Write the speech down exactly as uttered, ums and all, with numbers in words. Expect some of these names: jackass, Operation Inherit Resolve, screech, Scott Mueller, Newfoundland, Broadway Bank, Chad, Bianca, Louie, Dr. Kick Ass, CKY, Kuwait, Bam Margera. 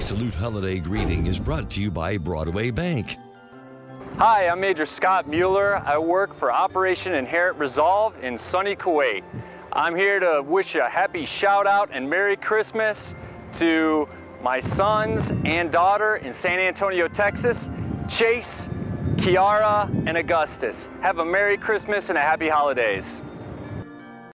Family Salute Holiday Greeting is brought to you by Broadway Bank. Hi, I'm Major Scott Mueller. I work for Operation Inherit Resolve in sunny Kuwait. I'm here to wish a happy shout out and Merry Christmas to my sons and daughter in San Antonio, Texas, Chase, Kiara, and Augustus. Have a Merry Christmas and a Happy Holidays.